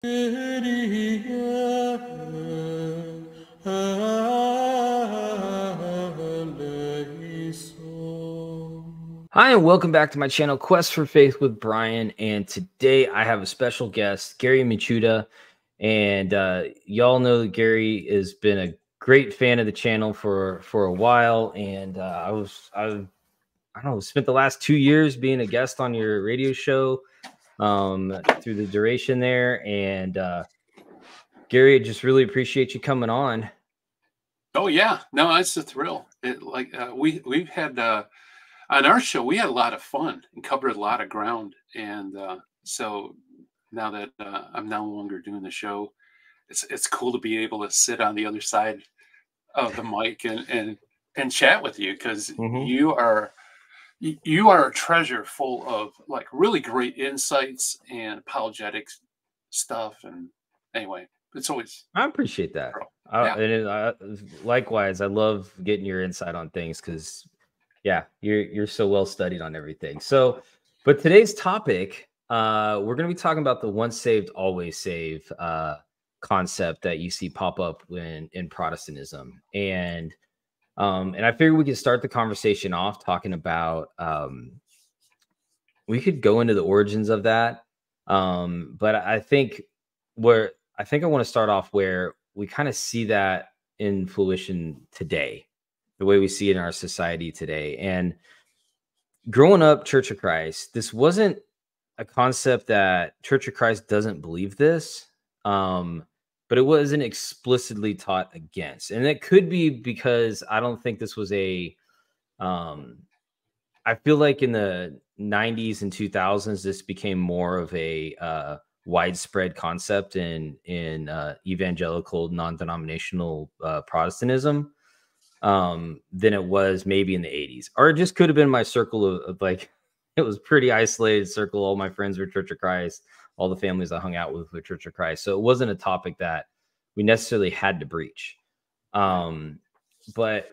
Hi, and welcome back to my channel, Quest for Faith with Bryan. And today I have a special guest, Gary Michuta. And y'all know that Gary has been a great fan of the channel for a while. And I spent the last 2 years being a guest on your radio show through the duration there. And Gary, I just really appreciate you coming on. Oh, yeah. No, it's a thrill. We've had... on our show, we had a lot of fun and covered a lot of ground. And so now that I'm no longer doing the show, it's cool to be able to sit on the other side of the mic and chat with you, because you are a treasure full of like really great insights and apologetics stuff. And anyway, it's always... I appreciate that. Yeah. Likewise, I love getting your insight on things, because... yeah, you're so well studied on everything. So, but today's topic, we're going to be talking about the once saved, always saved concept that you see pop up in Protestantism. And I figured we could start the conversation off talking about, we could go into the origins of that. But I want to start off where we kind of see that in fruition today, the way we see it in our society today. And growing up Church of Christ, this wasn't a concept that Church of Christ doesn't believe this, but it wasn't explicitly taught against. And that could be because I don't think this was a, I feel like in the 90s and 2000s, this became more of a widespread concept in evangelical non-denominational Protestantism than it was maybe in the 80s, or it just could have been my circle of like, it was pretty isolated circle. All my friends were Church of Christ. All the families I hung out with were Church of Christ. So it wasn't a topic that we necessarily had to breach. But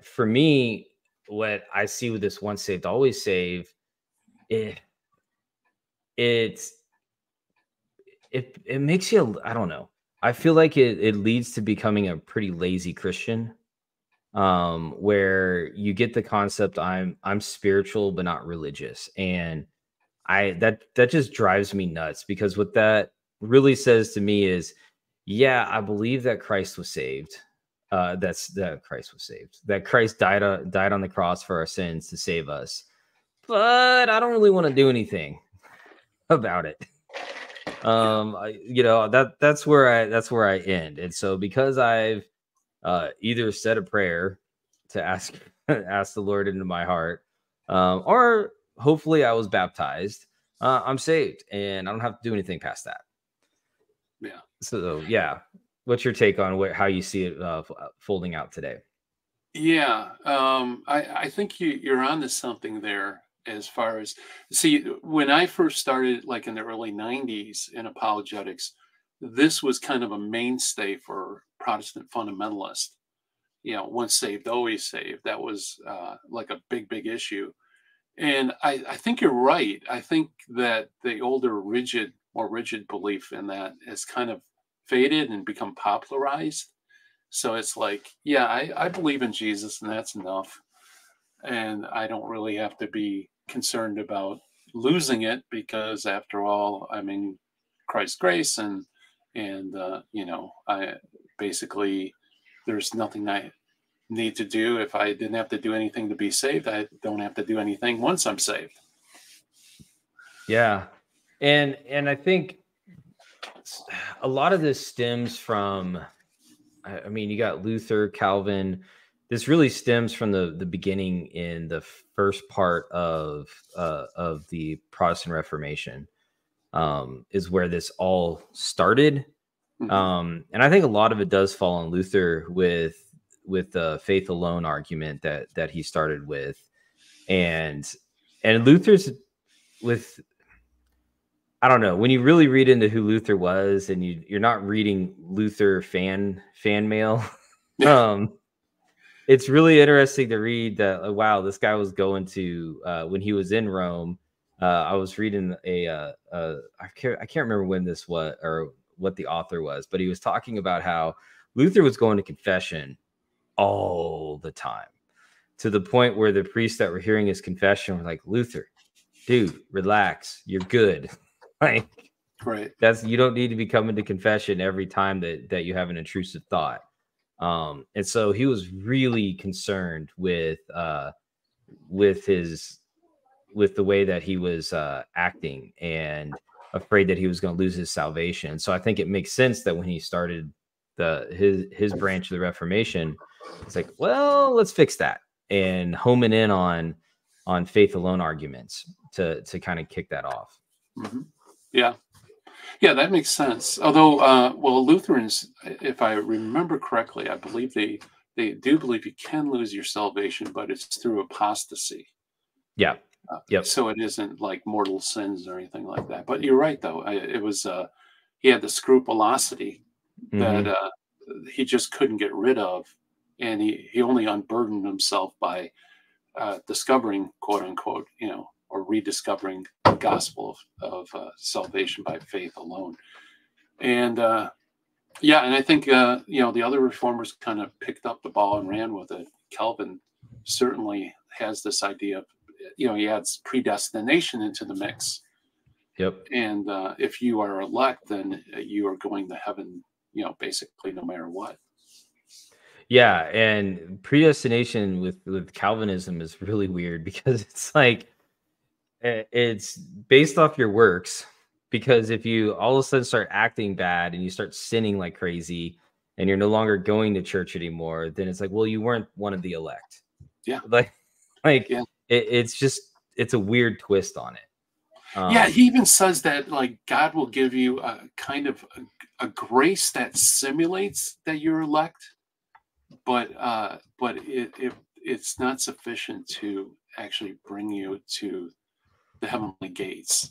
for me, what I see with this once saved, always saved, it makes you, I don't know. I feel like it leads to becoming a pretty lazy Christian. Where you get the concept I'm spiritual but not religious, and that just drives me nuts, because what that really says to me is, yeah, I believe that Christ was saved, that Christ died on the cross for our sins to save us, but I don't really want to do anything about it. That's where I end. And so because I've either said a prayer to ask the Lord into my heart, or hopefully I was baptized, I'm saved and I don't have to do anything past that. Yeah. So yeah. What's your take on how you see it folding out today? Yeah. I think you're onto something there, as far as, see, when I first started like in the early 90s in apologetics, this was kind of a mainstay for Protestant fundamentalist, once saved, always saved. That was like a big issue. And I think you're right. I think that the older more rigid belief in that has kind of faded and become popularized. So it's like, yeah, I believe in Jesus and that's enough. And I don't really have to be concerned about losing it, because after all, I'm in Christ's grace, and I basically, there's nothing I need to do. If I didn't have to do anything to be saved, I don't have to do anything once I'm saved. Yeah. And I think a lot of this stems from, I mean, you got Luther, Calvin. This really stems from the beginning in the first part of the Protestant Reformation, is where this all started. And I think a lot of it does fall on Luther with the faith alone argument that he started with, and Luther's with, I don't know, when you really read into who Luther was, and you're not reading Luther fan mail, it's really interesting to read that. Wow, this guy was going to, when he was in Rome, I was reading I can't remember when this was, or what the author was, but he was talking about how Luther was going to confession all the time, to the point where the priests that were hearing his confession were like, Luther, dude, relax, you're good. Like, right. That's, you don't need to be coming to confession every time that you have an intrusive thought. And so he was really concerned with the way that he was acting, and afraid that he was going to lose his salvation. So I think it makes sense that when he started his branch of the Reformation, it's like, well, let's fix that and homing in on faith alone arguments to kind of kick that off. Mm-hmm. Yeah. Yeah, that makes sense. Although, well, Lutherans, if I remember correctly, I believe they do believe you can lose your salvation, but it's through apostasy. Yeah. Yep. So it isn't like mortal sins or anything like that. But you're right, though. It was he had the scrupulosity that he just couldn't get rid of, and he only unburdened himself by discovering, quote unquote, you know, or rediscovering the gospel of salvation by faith alone. And yeah, and I think you know, the other reformers kind of picked up the ball and ran with it. Calvin certainly has this idea of, you know, he adds predestination into the mix. Yep. And if you are elect, then you are going to heaven, you know, basically no matter what. Yeah. And predestination with Calvinism is really weird, because it's like, it's based off your works, because if you all of a sudden start acting bad and you start sinning like crazy and you're no longer going to church anymore, then it's like, well, you weren't one of the elect. Yeah. Like, yeah. It's just, it's a weird twist on it. Yeah, he even says that, like, God will give you a kind of a grace that simulates that you're elect, but it's not sufficient to actually bring you to the heavenly gates.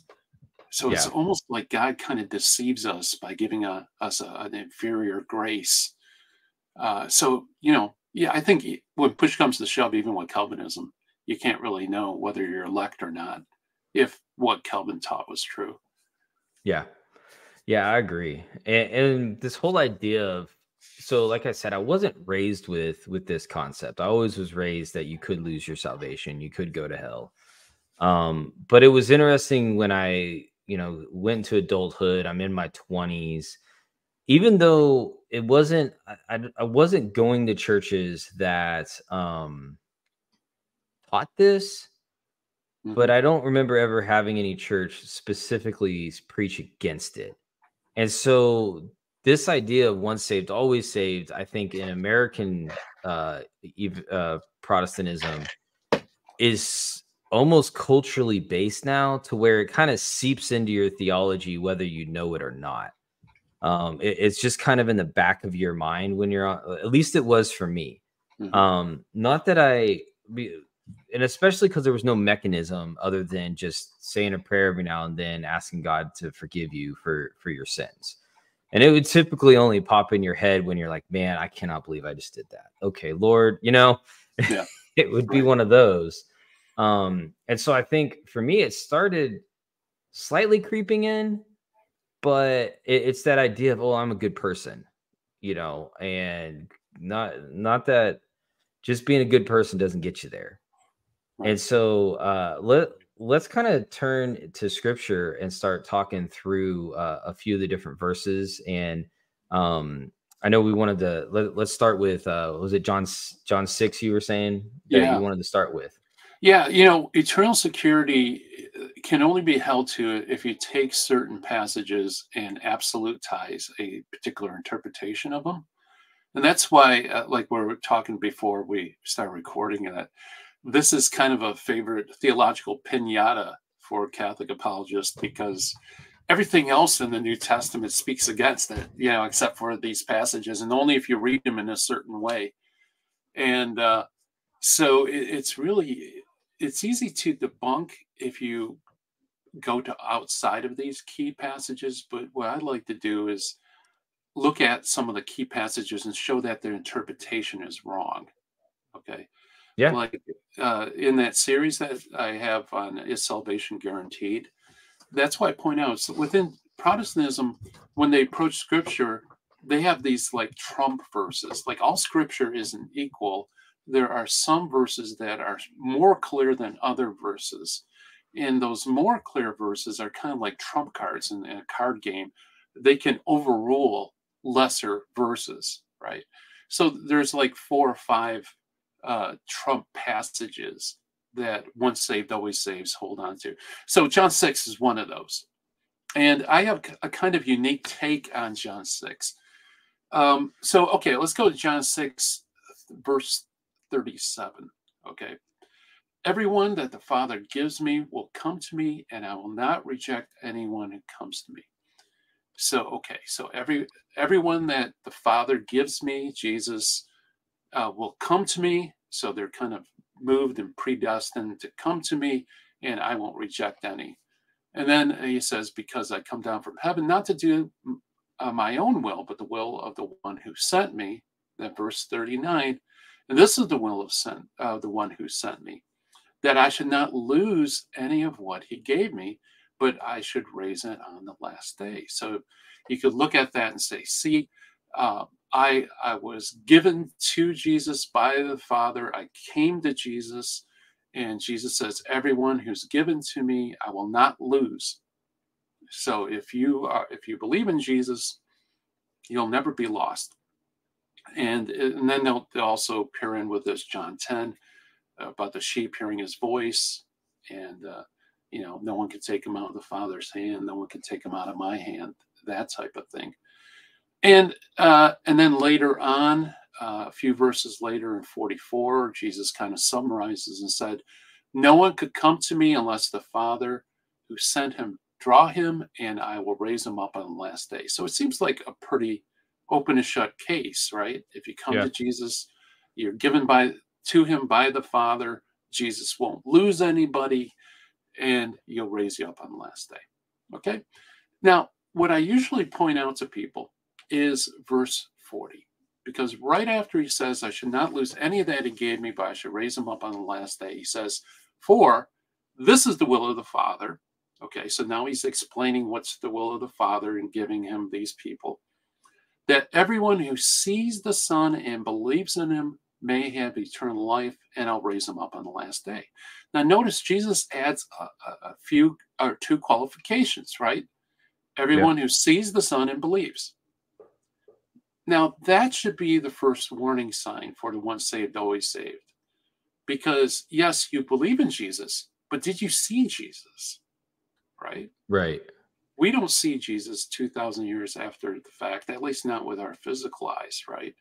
So it's almost like God kind of deceives us by giving us an inferior grace. So, you know, yeah, I think when push comes to shove, even with Calvinism, you can't really know whether you're elect or not if what Calvin taught was true. Yeah. Yeah, I agree. And this whole idea of, so like I said, I wasn't raised with this concept. I always was raised that you could lose your salvation. You could go to hell. But it was interesting when I, you know, went to adulthood, I'm in my 20s, even though it wasn't, I wasn't going to churches that, taught this, but I don't remember ever having any church specifically preach against it. And so this idea of once saved, always saved, I think in American Protestantism is almost culturally based now, to where it kind of seeps into your theology, whether you know it or not. It's just kind of in the back of your mind when you're on, at least it was for me. Not that I... And especially because there was no mechanism other than just saying a prayer every now and then, asking God to forgive you for your sins. And it would typically only pop in your head when you're like, man, I cannot believe I just did that. Okay, Lord, you know, yeah. It would be one of those. And so I think for me, it started slightly creeping in, but it's that idea of, oh, I'm a good person, you know, and not that just being a good person doesn't get you there. And so let's kind of turn to scripture and start talking through a few of the different verses. And I know we wanted to, let's start with, was it John 6 you were saying that you wanted to start with? Yeah, you know, eternal security can only be held to it if you take certain passages and absolutize a particular interpretation of them. And that's why, like we were talking before we started recording that, this is kind of a favorite theological pinata for Catholic apologists, because everything else in the New Testament speaks against it, you know, except for these passages, and only if you read them in a certain way. And so it's easy to debunk if you go to outside of these key passages. But what I'd like to do is look at some of the key passages and show that their interpretation is wrong. Okay. Yeah. Like in that series that I have on Is Salvation Guaranteed? That's why I point out, so within Protestantism, when they approach scripture, they have these like trump verses, like all scripture isn't equal. There are some verses that are more clear than other verses. And those more clear verses are kind of like trump cards in a card game. They can overrule lesser verses, right? So there's like 4 or 5 trump passages that once saved, always saves, hold on to. So John 6 is one of those. And I have a kind of unique take on John 6. So, okay, let's go to John 6, verse 37, okay? Everyone that the Father gives me will come to me, and I will not reject anyone who comes to me. So, okay, so everyone that the Father gives me, Jesus, will come to me. So they're kind of moved and predestined to come to me, and I won't reject any. And then he says, because I come down from heaven, not to do my own will, but the will of the one who sent me. Then verse 39, and this is the will of the one who sent me, that I should not lose any of what he gave me, but I should raise it on the last day. So you could look at that and say, see, I was given to Jesus by the Father. I came to Jesus. And Jesus says, everyone who's given to me, I will not lose. So if you believe in Jesus, you'll never be lost. And then they'll also pair in with this John 10 about the sheep hearing his voice. And, you know, no one can take him out of the Father's hand. No one can take him out of my hand, that type of thing. And then later on, a few verses later in 44, Jesus kind of summarizes and said, no one could come to me unless the Father who sent him draw him, and I will raise him up on the last day. So it seems like a pretty open and shut case, right? If you come to Jesus, you're given to him by the Father. Jesus won't lose anybody, and he'll raise you up on the last day. Okay? Now, what I usually point out to people is verse 40. Because right after he says, I should not lose any of that he gave me, but I should raise him up on the last day. He says, for this is the will of the Father. Okay, so now he's explaining what's the will of the Father and giving him these people. That everyone who sees the Son and believes in him may have eternal life, and I'll raise him up on the last day. Now notice Jesus adds a few or two qualifications, right? Everyone who sees the Son and believes. Now, that should be the first warning sign for the once saved, always saved. Because, yes, you believe in Jesus, but did you see Jesus? Right? Right. We don't see Jesus 2,000 years after the fact, at least not with our physical eyes, right?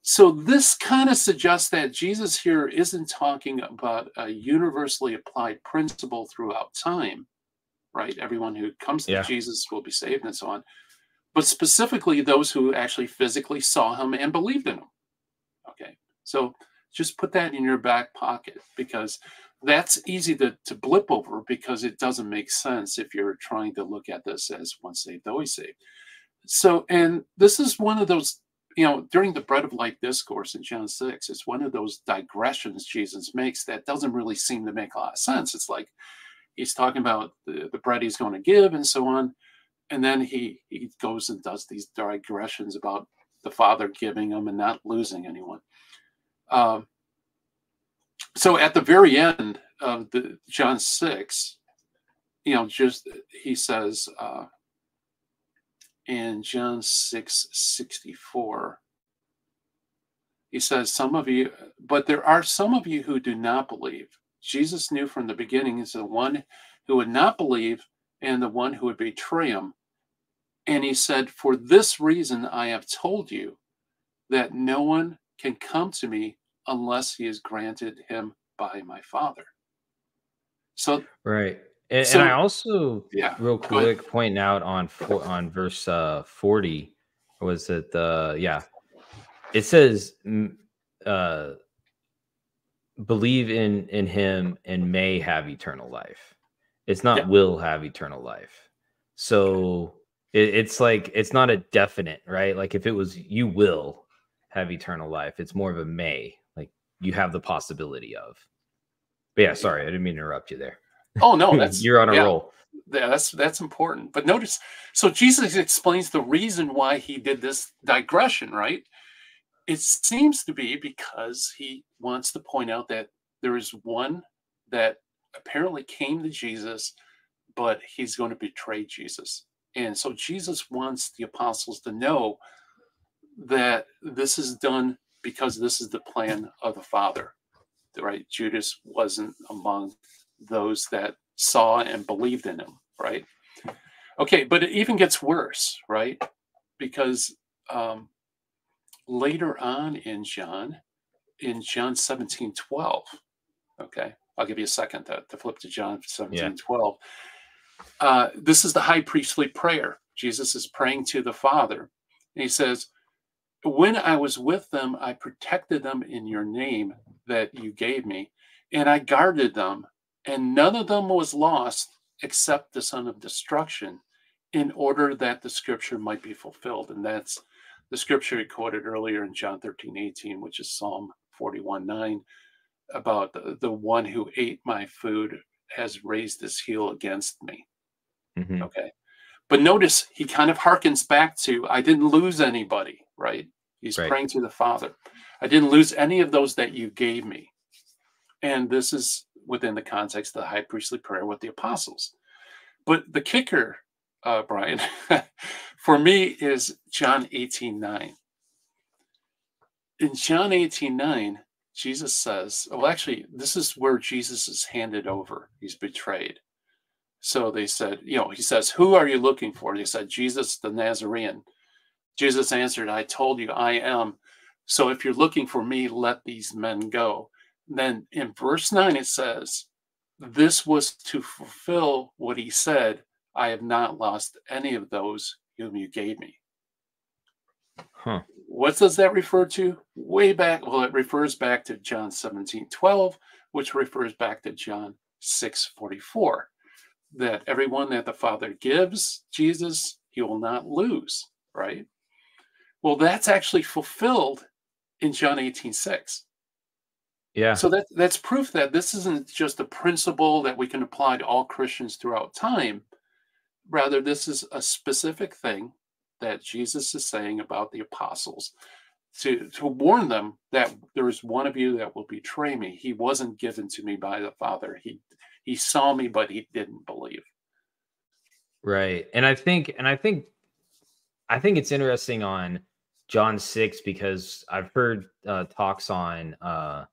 So this kind of suggests that Jesus here isn't talking about a universally applied principle throughout time, right? Everyone who comes to Jesus will be saved and so on. But specifically those who actually physically saw him and believed in him. Okay, so just put that in your back pocket, because that's easy to blip over, because it doesn't make sense if you're trying to look at this as once saved, always saved. So, and this is one of those, you know, during the Bread of Life discourse in John 6, it's one of those digressions Jesus makes that doesn't really seem to make a lot of sense. It's like he's talking about the bread he's going to give and so on. And then he goes and does these digressions about the Father giving them and not losing anyone. So at the very end of the John 6, you know, just he says in John 6:64, he says, some of you, but there are some of you who do not believe. Jesus knew from the beginning is the one who would not believe and the one who would betray him. And he said, for this reason I have told you that no one can come to me unless he is granted him by my Father. So right. And, so, and I also real quick point out on verse 40, was it it says believe in him and may have eternal life. It's not will have eternal life. So it's like, it's not a definite, right? Like if it was, you will have eternal life, it's more of a may, like you have the possibility of. But yeah, sorry, I didn't mean to interrupt you there. Oh no, that's you're on a roll. Yeah, that's important. But notice, so Jesus explains the reason why he did this digression, right? It seems to be because he wants to point out that there is one that apparently came to Jesus, but he's going to betray Jesus. And so Jesus wants the apostles to know that this is done because this is the plan of the Father, right? Judas wasn't among those that saw and believed in him, right? Okay, but it even gets worse, right? Because later on in John 17:12, okay, I'll give you a second to flip to John 17:12. Yeah. This is the high priestly prayer. Jesus is praying to the Father. And he says, when I was with them, I protected them in your name that you gave me, and I guarded them, and none of them was lost except the son of destruction, in order that the scripture might be fulfilled. And that's the scripture he quoted earlier in John 13:18, which is Psalm 41:9, about the one who ate my food has raised his heel against me. Mm-hmm. Okay. But notice he kind of harkens back to, I didn't lose anybody, right? He's praying to the Father. I didn't lose any of those that you gave me. And this is within the context of the high priestly prayer with the apostles. But the kicker, Brian, for me is John 18:9. In John 18:9, Jesus says, well, actually, this is where Jesus is handed over. He's betrayed. So they said, you know, he says, who are you looking for? They said, Jesus the Nazarene. Jesus answered, I told you I am. So if you're looking for me, let these men go. Then in verse 9, it says, this was to fulfill what he said, I have not lost any of those whom you gave me. Huh. What does that refer to? Way back, well, it refers back to John 17:12, which refers back to John 6:44. That everyone that the Father gives Jesus, he will not lose, right? Well, that's actually fulfilled in John 18:6. Yeah. So that's proof that this isn't just a principle that we can apply to all Christians throughout time. Rather, this is a specific thing that Jesus is saying about the apostles to warn them that there is one of you that will betray me. He wasn't given to me by the Father. He saw me, but he didn't believe. Right. And I think it's interesting on John 6, because I've heard talks on that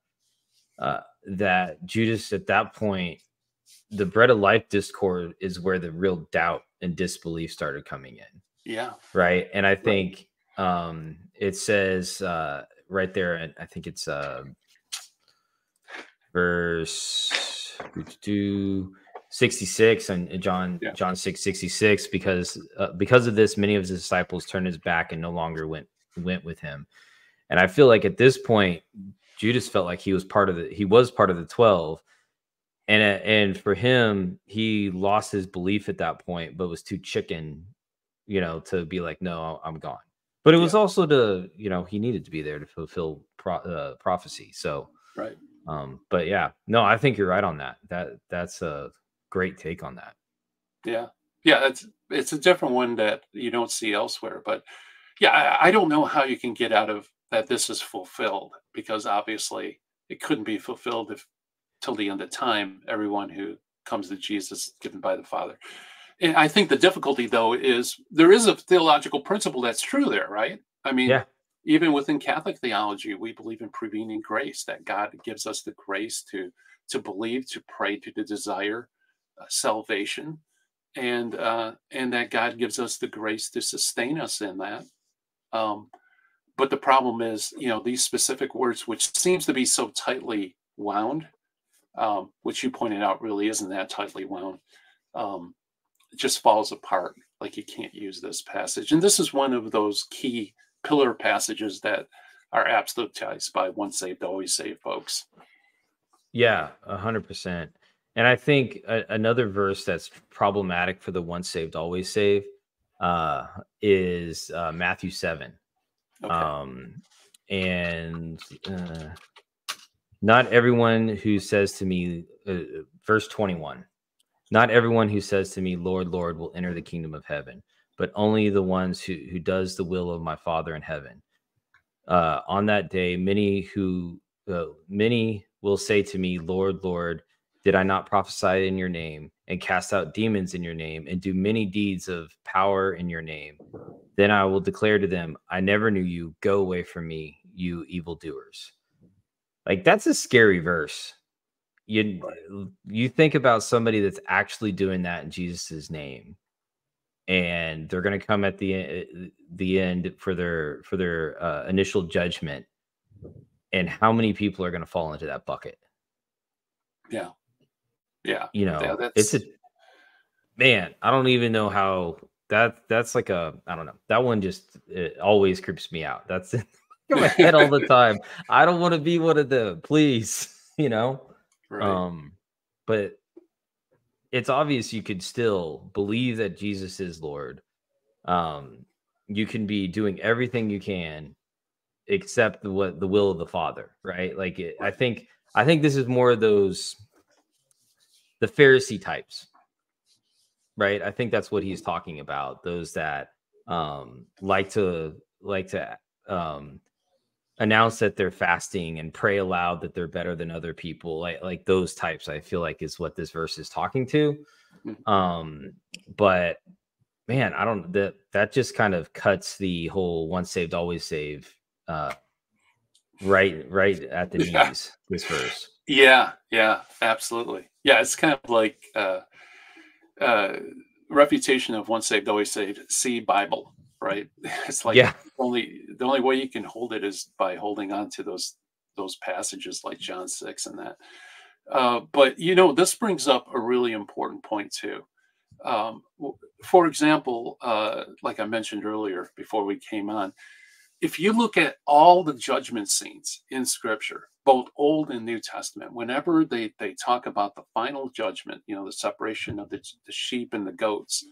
Judas at that point, the bread of life discord is where the real doubt and disbelief started coming in. Yeah. Right. And I think it says right there, and I think it's verse 66 and John 6:66, because of this, many of his disciples turned his back and no longer went with him. And I feel like at this point, Judas felt like he was part of the 12, and for him, he lost his belief at that point, but was too chicken, you know, to be like, no, I'm gone. But it was also to, you know, he needed to be there to fulfill prophecy. So right. But yeah, no, I think you're right on that. That's a great take on that. Yeah. Yeah. It's a different one that you don't see elsewhere, but yeah, I don't know how you can get out of that. This is fulfilled, because obviously it couldn't be fulfilled till the end of time, everyone who comes to Jesus given by the Father. And I think the difficulty though, is there is a theological principle that's true there, right? I mean, yeah. Even within Catholic theology, we believe in prevenient grace, that God gives us the grace to believe, to pray, to desire salvation, and that God gives us the grace to sustain us in that. But the problem is, you know, these specific words, which seems to be so tightly wound, which you pointed out really isn't that tightly wound, it just falls apart. Like you can't use this passage. And this is one of those key pillar passages that are absolutized by once saved, always saved folks. Yeah, 100%. And I think another verse that's problematic for the once saved, always saved is Matthew 7. Okay. Not everyone who says to me, verse 21, Not everyone who says to me, Lord, Lord, will enter the kingdom of heaven, but only the ones who does the will of my Father in heaven. On that day, many will say to me, Lord, Lord, did I not prophesy in your name and cast out demons in your name and do many deeds of power in your name? Then I will declare to them, I never knew you. Go away from me, you evildoers. Like, that's a scary verse. You think about somebody that's actually doing that in Jesus's name, and they're going to come at the end for their initial judgment, and how many people are going to fall into that bucket? Yeah. Yeah. You know, yeah, it's a, man, I don't even know how that's like a, I don't know. That one just, it always creeps me out. That's in my head all the time. I don't want to be one of them, please, you know? Right. But it's obvious you could still believe that Jesus is Lord. You can be doing everything you can except the will of the Father, right? Like, I think this is more of those, the Pharisee types, right? I think that's what he's talking about. Those that like to announce that they're fasting and pray aloud that they're better than other people. Like those types, I feel like, is what this verse is talking to. But man, I don't, that just kind of cuts the whole once saved, always saved, right at the knees, this verse. Yeah, absolutely. Yeah, it's kind of like refutation of once saved, always saved, see Bible, right? It's like the only way you can hold it is by holding on to those passages like John 6 and that. But, you know, this brings up a really important point too. For example, like I mentioned earlier before we came on, if you look at all the judgment scenes in Scripture, both Old and New Testament, whenever they talk about the final judgment, you know, the separation of the sheep and the goats,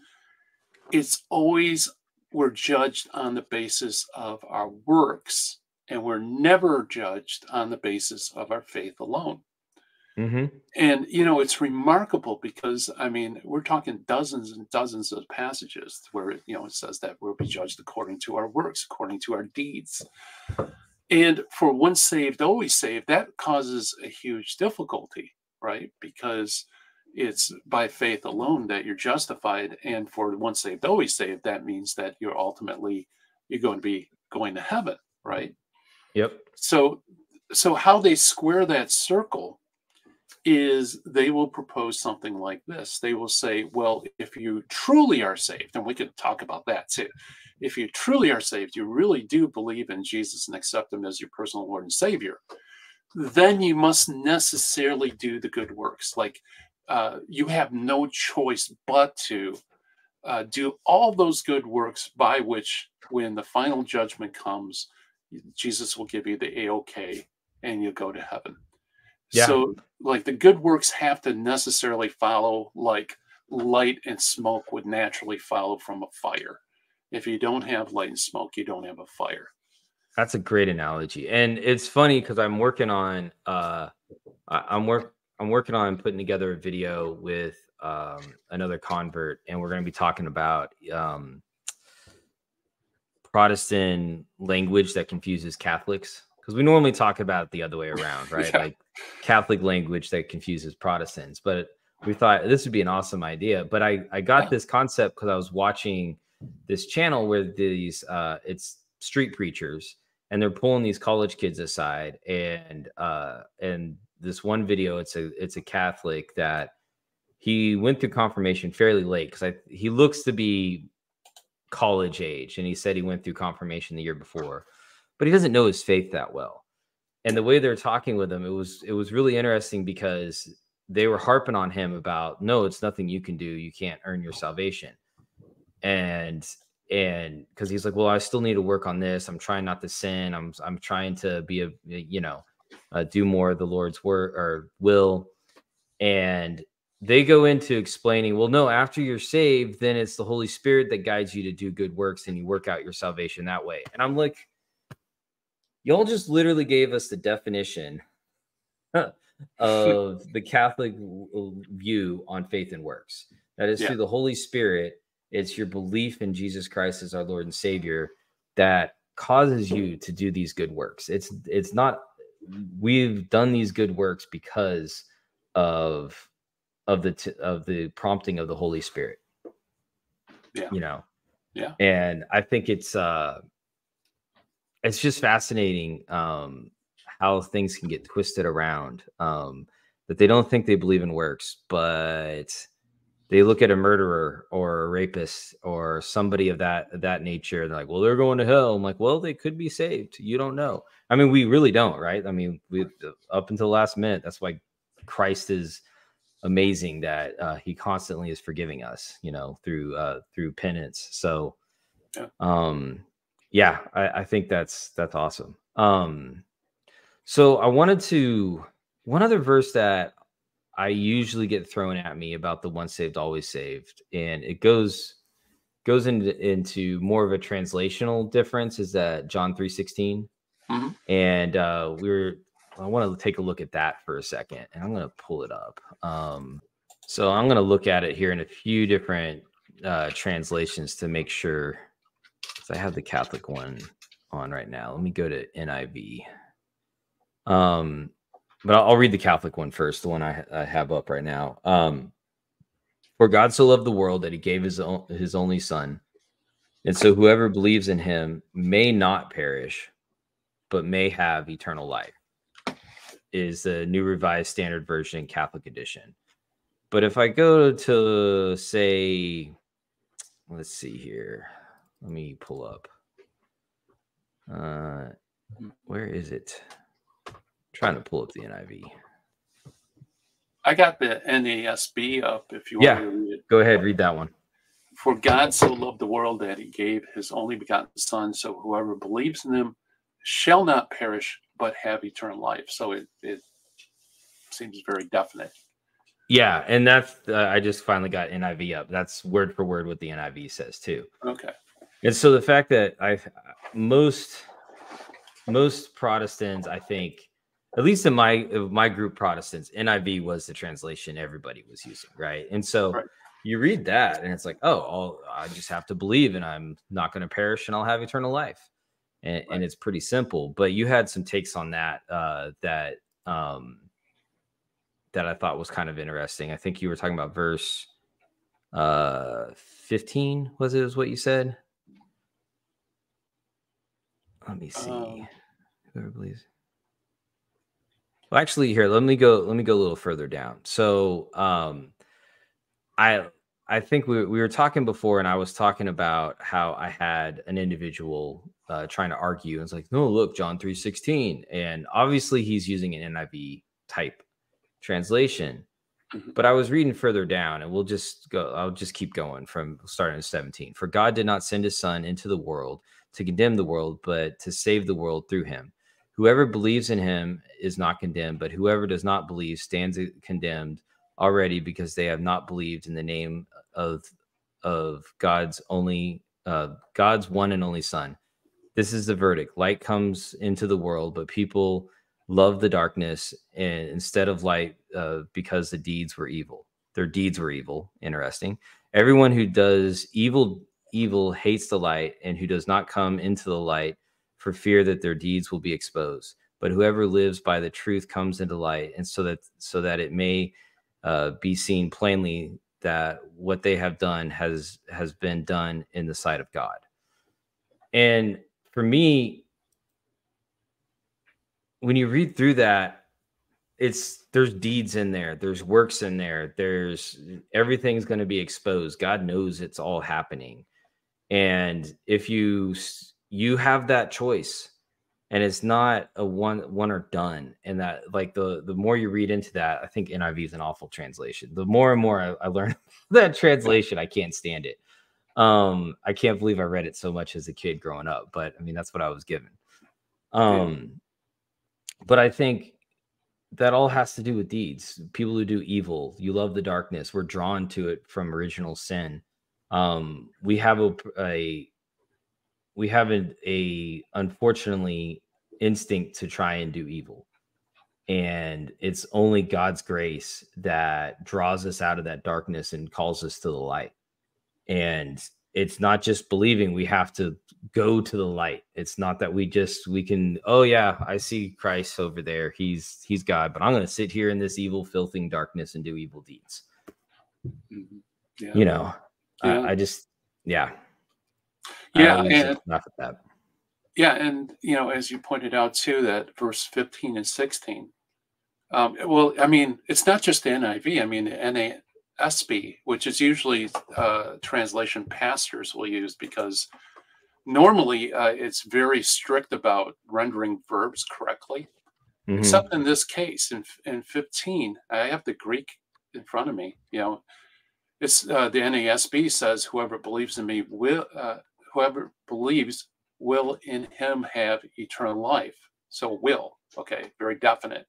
it's always we're judged on the basis of our works, and we're never judged on the basis of our faith alone. Mm-hmm. And, you know, it's remarkable because, I mean, we're talking dozens and dozens of passages where, you know, it says that we'll be judged according to our works, according to our deeds. And for once saved, always saved, that causes a huge difficulty, right? Because it's by faith alone that you're justified. And for once saved, always saved, that means that you're ultimately, you're going to be going to heaven, right? Yep. So how they square that circle is they will propose something like this. They will say, well, if you truly are saved, and we could talk about that too. If you truly are saved, you really do believe in Jesus and accept him as your personal Lord and Savior, then you must necessarily do the good works. Like you have no choice but to do all those good works by which when the final judgment comes, Jesus will give you the A-OK and you'll go to heaven. Yeah. So like the good works have to necessarily follow like light and smoke would naturally follow from a fire. If you don't have light and smoke, you don't have a fire. That's a great analogy. And it's funny because I'm working on I'm working on putting together a video with another convert, and we're going to be talking about Protestant language that confuses Catholics. Because we normally talk about it the other way around, right? Yeah. Like Catholic language that confuses Protestants. But we thought this would be an awesome idea. But I got this concept because I was watching this channel where these, it's street preachers, and they're pulling these college kids aside. And this one video, it's a Catholic that he went through confirmation fairly late because he looks to be college age. And he said he went through confirmation the year before, but he doesn't know his faith that well. And the way they're talking with him, it was really interesting because they were harping on him about, no, it's nothing you can do. You can't earn your salvation. And because he's like, well, I still need to work on this. I'm trying not to sin. I'm trying to be do more of the Lord's work or will. And they go into explaining, well, no, after you're saved, then it's the Holy Spirit that guides you to do good works and you work out your salvation that way. And I'm like, y'all just literally gave us the definition of the Catholic view on faith and works. That is through the Holy Spirit. It's your belief in Jesus Christ as our Lord and Savior that causes you to do these good works. It's not, we've done these good works because of the prompting of the Holy Spirit. Yeah. You know? Yeah. And I think it's just fascinating how things can get twisted around, that they don't think they believe in works, but they look at a murderer or a rapist or somebody of that nature, and they're like, well, they're going to hell. I'm like, well, they could be saved. You don't know. I mean, we really don't, right? I mean, we up until the last minute. That's why Christ is amazing, that he constantly is forgiving us, you know, through penance. So, yeah, I think that's awesome. So I wanted to, one other verse that I usually get thrown at me about the once saved, always saved. And it goes into more of a translational difference, is that John 3:16. Mm-hmm. And I want to take a look at that for a second, and I'm going to pull it up. So I'm going to look at it here in a few different translations to make sure, because I have the Catholic one on right now. Let me go to NIV. But I'll read the Catholic one first, the one I have up right now. For God so loved the world that he gave his only son. And so whoever believes in him may not perish, but may have eternal life, is the New Revised Standard Version, Catholic edition. But if I go to, say, let's see here. Let me pull up. Where is it? Trying to pull up the NIV. I got the NASB up if you want to read it. Go ahead, read that one. For God so loved the world that he gave his only begotten son, so whoever believes in him shall not perish, but have eternal life. So it seems very definite. Yeah, and that's I just finally got NIV up. That's word for word what the NIV says too. Okay. And so the fact that most Protestants, I think, at least in my group, Protestants, NIV was the translation everybody was using, right? And so you read that, and it's like, oh, I just have to believe, and I'm not going to perish, and I'll have eternal life, and it's pretty simple. But you had some takes on that that I thought was kind of interesting. I think you were talking about verse 15, was what you said? Let me see. Whoever believes. Well, actually, here, let me go a little further down. So I think we were talking before, and I was talking about how I had an individual trying to argue, and it's like, no, look, John 3:16, and obviously he's using an NIV type translation. But I was reading further down, and I'll just keep going from starting at 17. For God did not send his son into the world to condemn the world, but to save the world through him. Whoever believes in him is not condemned, but whoever does not believe stands condemned already, because they have not believed in the name of God's one and only son. This is the verdict. Light comes into the world, but people love the darkness and instead of light, because the deeds were evil. Their deeds were evil. Interesting. Everyone who does evil hates the light, and who does not come into the light for fear that their deeds will be exposed. But whoever lives by the truth comes into light, and so that it may be seen plainly that what they have done has been done in the sight of God. And for me, when you read through that, there's deeds in there, there's works in there, there's everything's going to be exposed. God knows it's all happening, and if you have that choice, and it's not a one or done. And that, like, the more you read into that, I think NIV is an awful translation. The more and more I learn that translation, I can't stand it. I can't believe I read it so much as a kid growing up, but I mean, that's what I was given. But I think that all has to do with deeds. People who do evil, you love the darkness. We're drawn to it from original sin. We have a unfortunately instinct to try and do evil. And it's only God's grace that draws us out of that darkness and calls us to the light. And it's not just believing, we have to go to the light. It's not that we can, oh yeah, I see Christ over there. He's God, but I'm going to sit here in this evil, filthy darkness and do evil deeds. Yeah. You know, yeah. Yeah. And, you know, as you pointed out too, that verse 15 and 16, well, I mean, it's not just the NIV. I mean, the NASB, which is usually translation pastors will use, because normally it's very strict about rendering verbs correctly, except in this case, in 15, I have the Greek in front of me, you know, it's the NASB says, whoever believes in me will, whoever believes will in him have eternal life. So will, okay, very definite.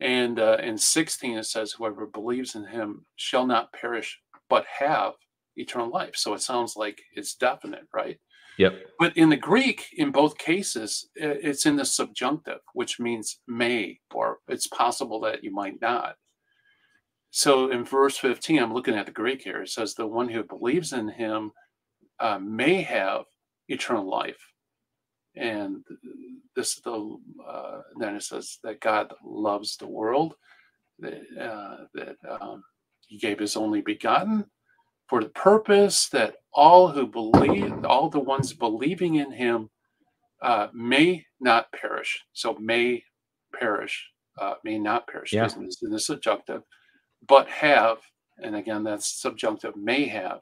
And in 16, it says, whoever believes in him shall not perish, but have eternal life. So it sounds like it's definite, right? Yep. But in the Greek, in both cases, it's in the subjunctive, which means may, or it's possible that you might not. So in verse 15, I'm looking at the Greek here. It says, the one who believes in him may have eternal life. And this is the then it says that God loves the world, that, he gave his only begotten for the purpose that all who believe, all the ones believing in him may not perish. So may perish, may not perish. Yeah. In the subjunctive, but have, and again, that's subjunctive, may have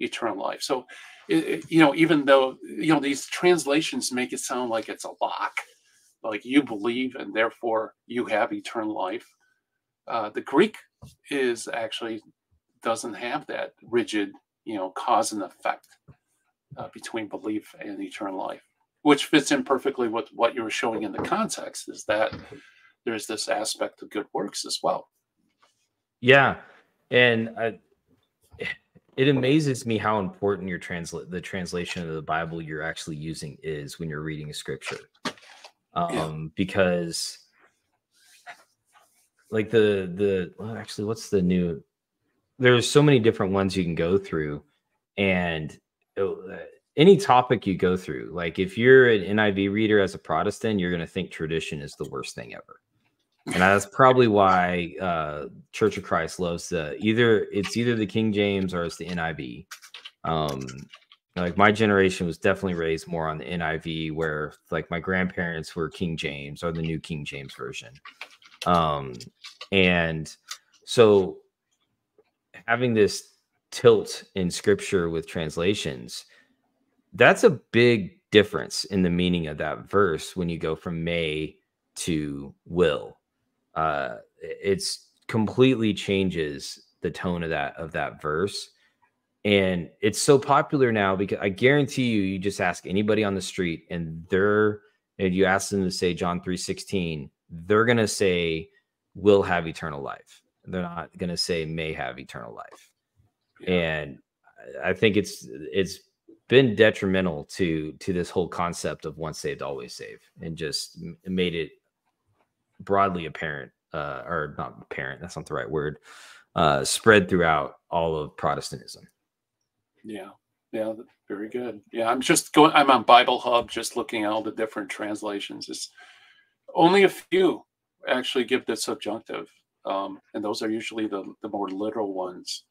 eternal life. So, you know, even though, you know, these translations make it sound like it's a lock, like you believe and therefore you have eternal life. The Greek is actually doesn't have that rigid, you know, cause and effect between belief and eternal life, which fits in perfectly with what you were showing in the context, is that there's this aspect of good works as well. Yeah. And it amazes me how important your translation of the Bible you're actually using is when you're reading scripture. Because like well, actually what's the new, there's so many different ones you can go through, and any topic you go through, like if you're an NIV reader as a Protestant, you're going to think tradition is the worst thing ever. And that's probably why Church of Christ loves either the King James or it's the NIV. Like my generation was definitely raised more on the NIV, where like my grandparents were King James or the New King James Version. And so having this tilt in scripture with translations, that's a big difference in the meaning of that verse when you go from may to will. It's completely changes the tone of that verse. And it's so popular now because I guarantee you just ask anybody on the street and you ask them to say John 3:16, they're going to say will have eternal life. They're not going to say may have eternal life. Yeah. And I think it's been detrimental to this whole concept of once saved, always saved, and just made it broadly apparent, or not apparent, that's not the right word, spread throughout all of Protestantism. Yeah. Yeah. Very good. Yeah. I'm on Bible Hub, just looking at all the different translations. It's only a few actually give the subjunctive. And those are usually the more literal ones.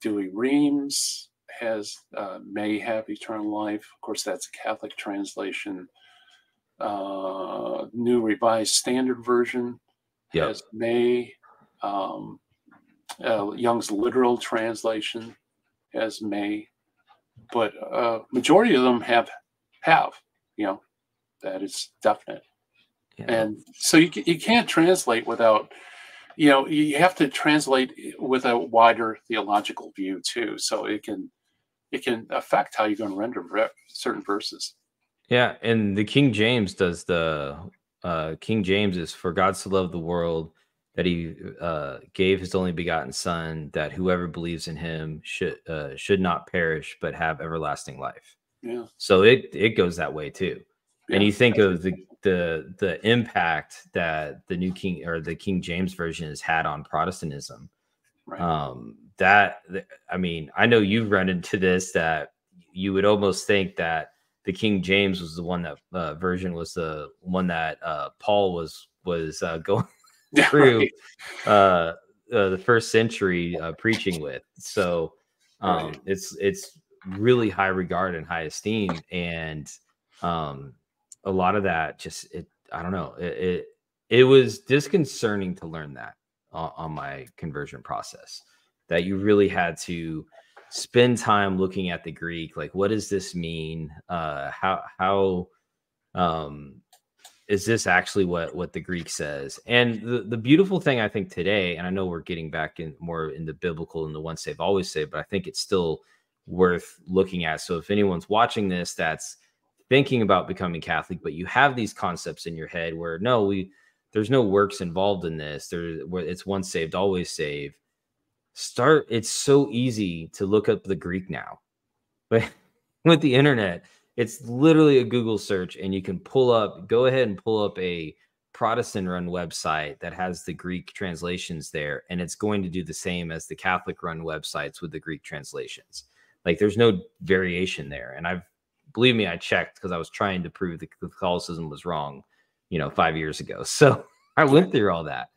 Dewey Reams has, may have eternal life. Of course, that's a Catholic translation. New Revised Standard Version has may. Young's Literal Translation has may, but majority of them have, you know, that it's definite. Yeah. And so you can't translate without, you know, you have to translate with a wider theological view too. So it can affect how you're going to render certain verses. Yeah, and the King James does King James is, for God so loved the world that he gave his only begotten son, that whoever believes in him should not perish, but have everlasting life. Yeah. So it goes that way too. Yeah, and you think of the the impact that the New King or the King James Version has had on Protestantism. Right. That, I mean, I know you've run into this, that you would almost think that the King James was the one that version was the one that Paul was going through the first century preaching with. So right. It's really high regard and high esteem. And a lot of that just, I don't know. It was disconcerting to learn that on my conversion process, that you really had to spend time looking at the Greek. Like, what does this mean? How is this actually what the Greek says? And the beautiful thing I think today, and I know we're getting back in more in the biblical and the once saved always saved, but I think it's still worth looking at. So if anyone's watching this, that's thinking about becoming Catholic, but you have these concepts in your head where there's no works involved in this. It's once saved, always saved. It's so easy to look up the Greek now, but with the internet, it's literally a Google search, and you can go ahead and pull up a Protestant run website that has the Greek translations there. And it's going to do the same as the Catholic run websites with the Greek translations. Like, there's no variation there. And believe me, I checked, because I was trying to prove that Catholicism was wrong, 5 years ago. So I went through all that.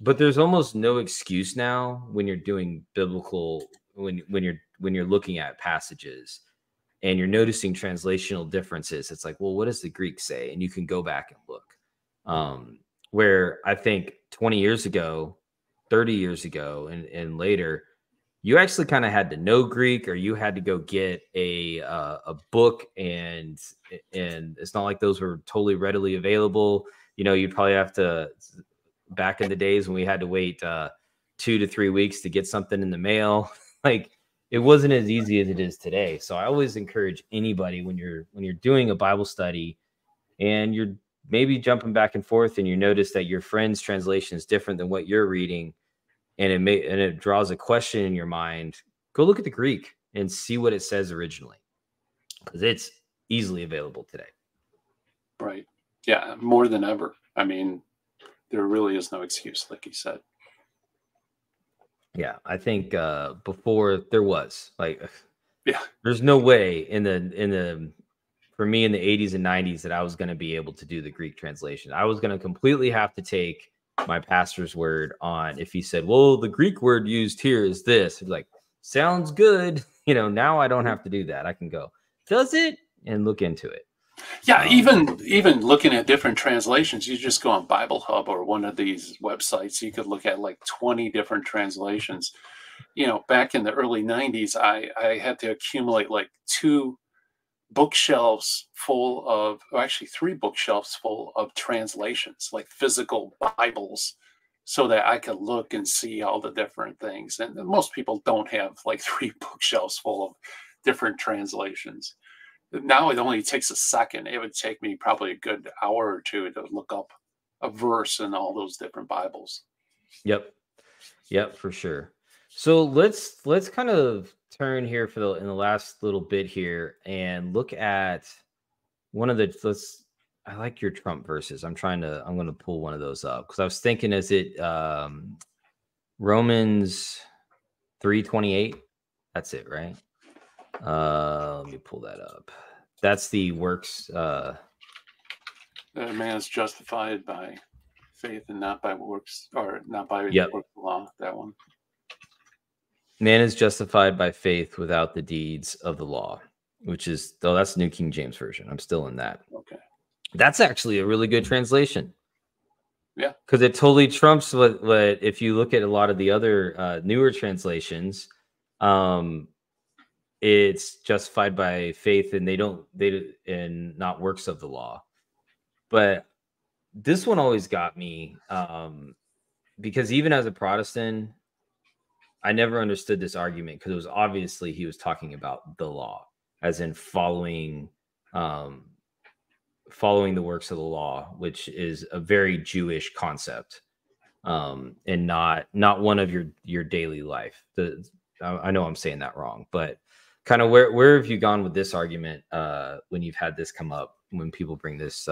But there's almost no excuse now when you're doing biblical, when you're looking at passages and you're noticing translational differences. It's like, well, what does the Greek say? And you can go back and look. Where I think 20 years ago, 30 years ago, and later, you actually kind of had to know Greek, or you had to go get a book, and it's not like those were totally readily available. You'd probably have to. Back in the days when we had to wait 2 to 3 weeks to get something in the mail, like, it wasn't as easy as it is today. So I always encourage anybody, when you're doing a Bible study and you're maybe jumping back and forth, and you notice that your friend's translation is different than what you're reading, and it draws a question in your mind, go look at the Greek and see what it says originally, because it's easily available today. Right. Yeah, more than ever. I mean, there really is no excuse, like you said. Yeah, I think before there was, like, yeah, there's no way for me in the 80s and 90s that I was going to be able to do the Greek translation. I was going to completely have to take my pastor's word on, if he said, well, the Greek word used here is this. He's like, sounds good. Now I don't have to do that. I can go, does it? And look into it. Yeah, even looking at different translations, you just go on Bible Hub or one of these websites, you could look at like 20 different translations. Back in the early 90s, I had to accumulate like 3 bookshelves full of translations, like physical Bibles, so that I could look and see all the different things. And most people don't have like 3 bookshelves full of different translations. Now it only takes a second. It would take me probably a good hour or two to look up a verse in all those different Bibles. Yep, for sure. So let's kind of turn here in the last little bit here and look at one of the. I like your Trump verses. I'm going to pull one of those up, because I was thinking, is it Romans 3:28? That's it, right? Let me pull that up. That's the works. That man is justified by faith and not by works, or not by the work of the law. That one. Man is justified by faith without the deeds of the law, which is, though, that's New King James Version. I'm still in that. Okay. That's actually a really good translation. Yeah. Because it totally trumps what if you look at a lot of the other newer translations. It's justified by faith, and not works of the law. But this one always got me, because even as a Protestant, I never understood this argument, because it was obviously he was talking about the law, as in following the works of the law, which is a very Jewish concept, and not one of your daily life. I know I'm saying that wrong, but kind of where have you gone with this argument when you've had this come up, when people bring this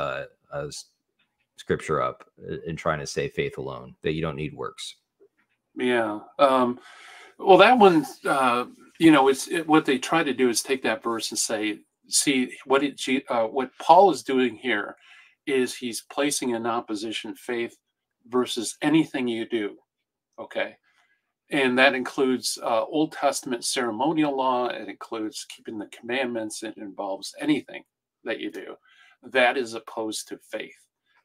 scripture up and trying to say faith alone, that you don't need works? Yeah. Well, that one's, what they try to do is take that verse and say, see, what Paul is doing here is he's placing in opposition faith versus anything you do, okay? And that includes Old Testament ceremonial law. It includes keeping the commandments. It involves anything that you do. That is opposed to faith.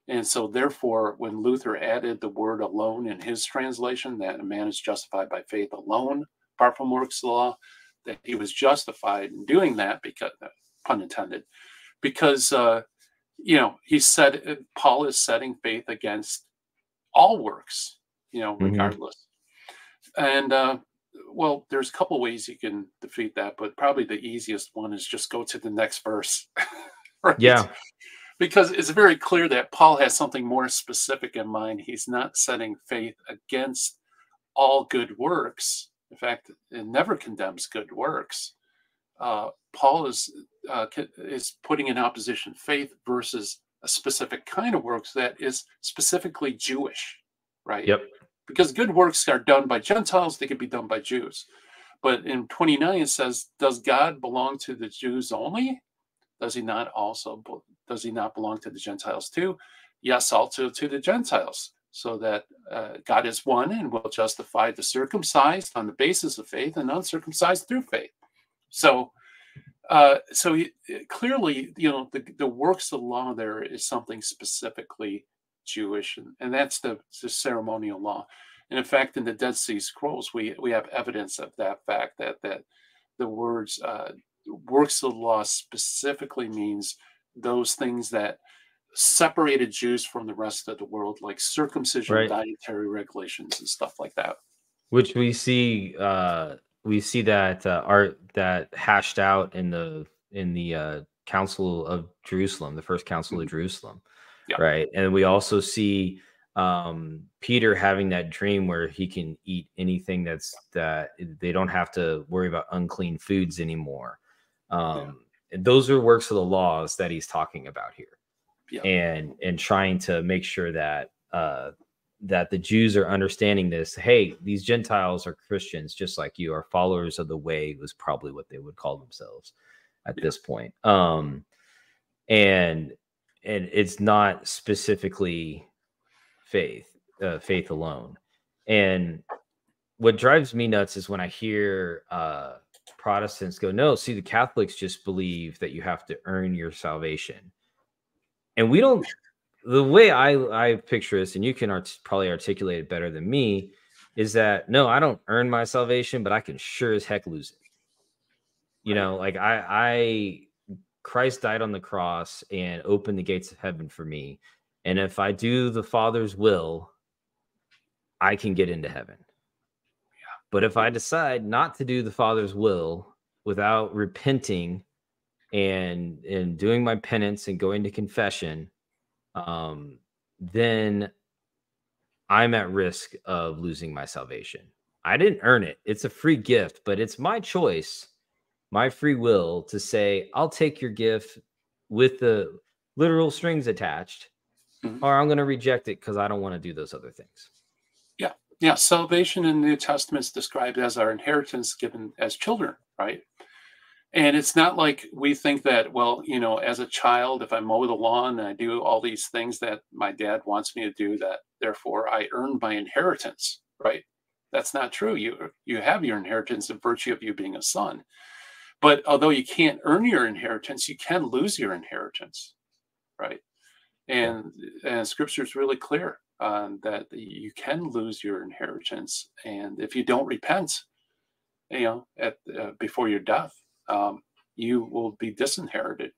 And so therefore, when Luther added the word alone in his translation, that a man is justified by faith alone, apart from works of the law, that he was justified in doing that, because, pun intended, because, he said, Paul is setting faith against all works, regardless. And, there's a couple ways you can defeat that, but probably the easiest one is just go to the next verse. Right? Yeah. Because it's very clear that Paul has something more specific in mind. He's not setting faith against all good works. In fact, it never condemns good works. Paul is putting in opposition faith versus a specific kind of works that is specifically Jewish, right? Yep. Because good works are done by Gentiles, they could be done by Jews. But in 29, it says, does God belong to the Jews only? Does he not belong to the Gentiles too? Yes, also to the Gentiles, so that God is one and will justify the circumcised on the basis of faith and uncircumcised through faith. So, clearly, the works of the law there is something specifically Jewish, and that's the ceremonial law. And in fact, in the Dead Sea Scrolls, we have evidence of that fact that the words works of the law specifically means those things that separated Jews from the rest of the world, like circumcision, right, dietary regulations, and stuff like that. Which we see that that hashed out in the Council of Jerusalem, the first Council of Jerusalem, yeah. Right? And we also see Peter having that dream where he can eat anything that they don't have to worry about unclean foods anymore. And those are works of the laws that he's talking about here, yeah. and trying to make sure that the Jews are understanding this. Hey, these Gentiles are Christians, just like you are, followers of the way was probably what they would call themselves at this point. And it's not specifically faith alone. And what drives me nuts is when I hear, Protestants go, no, see, the Catholics just believe that you have to earn your salvation. And we don't, the way I picture this, and you can probably articulate it better than me, is that, no, I don't earn my salvation, but I can sure as heck lose it. Christ died on the cross and opened the gates of heaven for me. And if I do the Father's will, I can get into heaven. But if I decide not to do the Father's will without repenting and doing my penance and going to confession, then I'm at risk of losing my salvation. I didn't earn it. It's a free gift, but it's my choice, my free will to say, I'll take your gift with the literal strings attached, or I'm going to reject it because I don't want to do those other things. Yeah, salvation in the New Testament is described as our inheritance given as children, right? And it's not like we think that, as a child, if I mow the lawn and I do all these things that my dad wants me to do, that therefore I earned my inheritance, right? That's not true. You have your inheritance in virtue of you being a son. But although you can't earn your inheritance, you can lose your inheritance, right? And Scripture is really clear that you can lose your inheritance, and if you don't repent, before your death, you will be disinherited.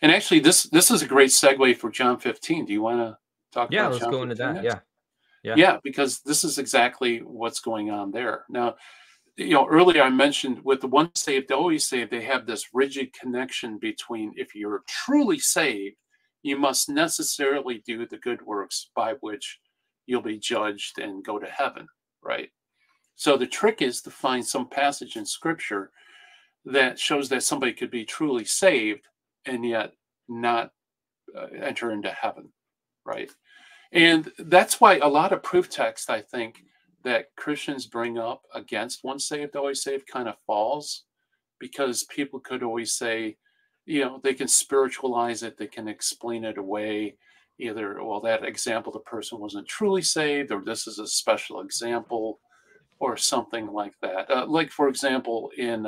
And actually, this is a great segue for John 15. Do you want to talk? Yeah, about let's John go into that. Next? Yeah, because this is exactly what's going on there. Now, earlier I mentioned with the once saved, always saved, they have this rigid connection between if you're truly saved, you must necessarily do the good works by which you'll be judged and go to heaven, right? So the trick is to find some passage in Scripture that shows that somebody could be truly saved and yet not enter into heaven, right? And that's why a lot of proof texts, I think, that Christians bring up against once saved, always saved kind of falls, because people could always say, you know, they can spiritualize it, they can explain it away. Either, well, that example, the person wasn't truly saved, or this is a special example, or something like that. Like, for example, in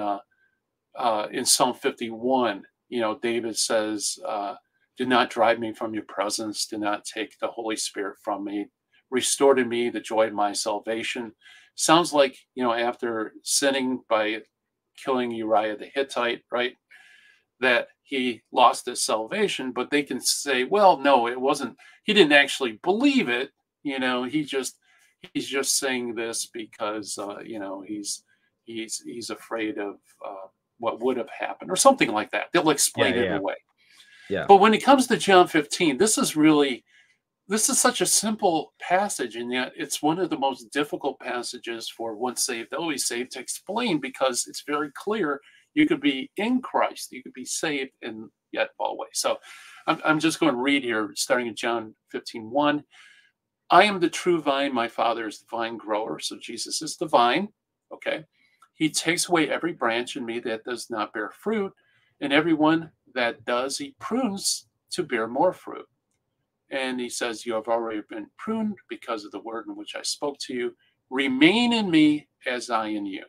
Psalm 51, you know, David says, do not drive me from your presence. Do not take the Holy Spirit from me. Restore to me the joy of my salvation. Sounds like, you know, after sinning by killing Uriah the Hittite, right, that he lost his salvation, but they can say, well, no, it wasn't, he didn't actually believe it, you know, he's just saying this because, you know, he's afraid of what would have happened, or something like that. They'll explain it away. Yeah. But when it comes to John 15, this is such a simple passage, and yet it's one of the most difficult passages for once saved, always saved to explain, because it's very clear you could be in Christ, you could be saved, and yet fall away. So I'm just going to read here, starting in John 15:1. I am the true vine, my Father is the vine grower. So Jesus is the vine, okay? He takes away every branch in me that does not bear fruit, and everyone that does, he prunes to bear more fruit. And he says, you have already been pruned because of the word in which I spoke to you. Remain in me as I in you.